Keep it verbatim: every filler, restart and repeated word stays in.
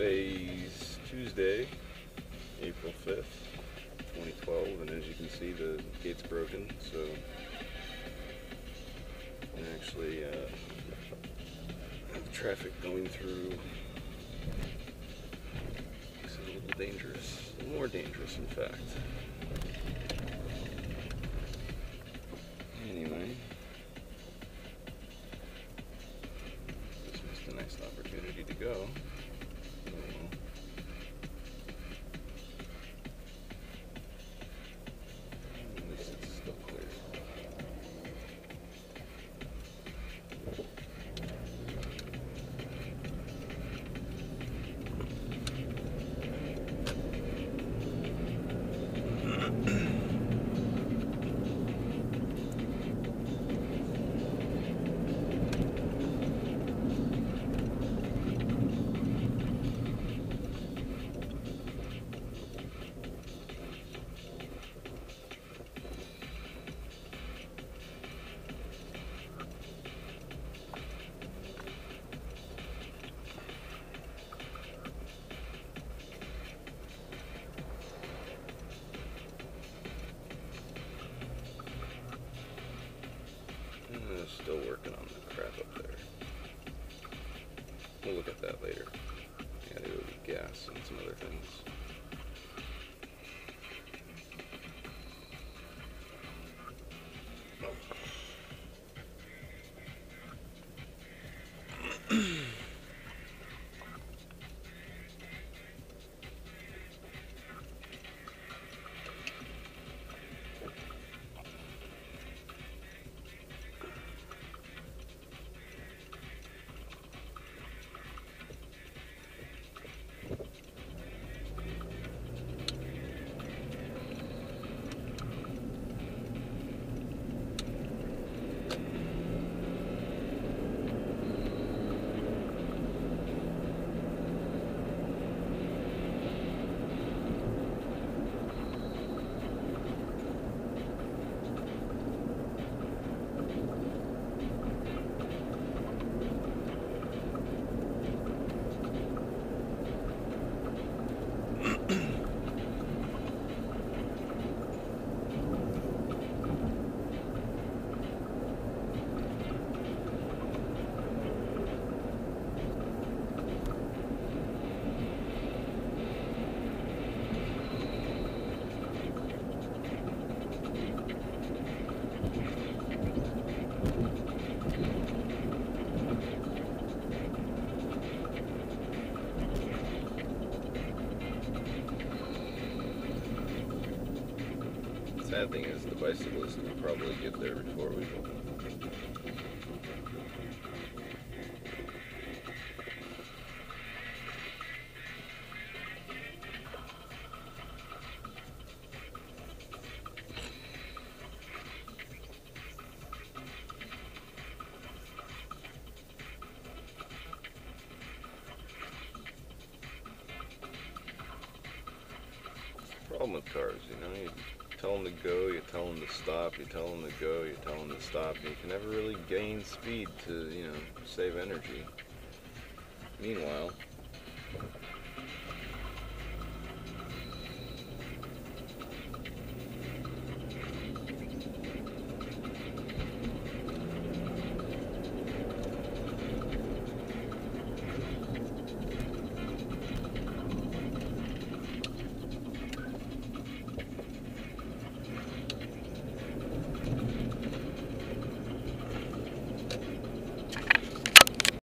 Today's Tuesday, April fifth, twenty twelve, and as you can see, the gate's broken, so and actually uh, have traffic going through. This is a little dangerous, more dangerous, in fact. Anyway, this missed a nice opportunity to go. Still working on the crap up there. We'll look at that later. Yeah, they would be gas and some other things. Sad thing is the bicyclists will probably get there before we go. Problem with cars, you know, you tell them to go, you tell them to stop, you tell them to go, you tell them to stop, and you can never really gain speed to, you know, save energy. Meanwhile,